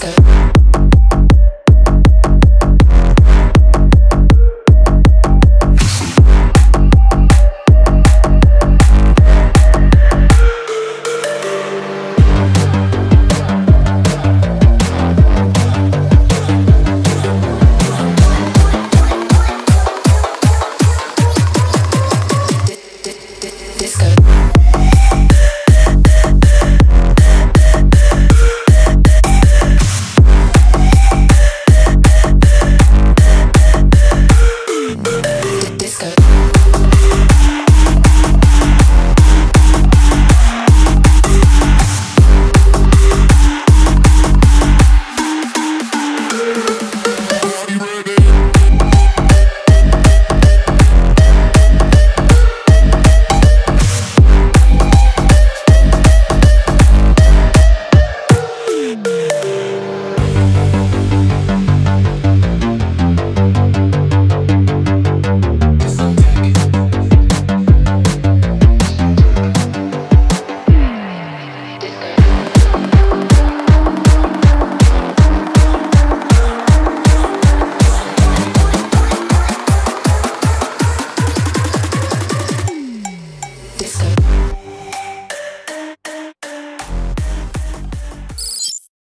disco.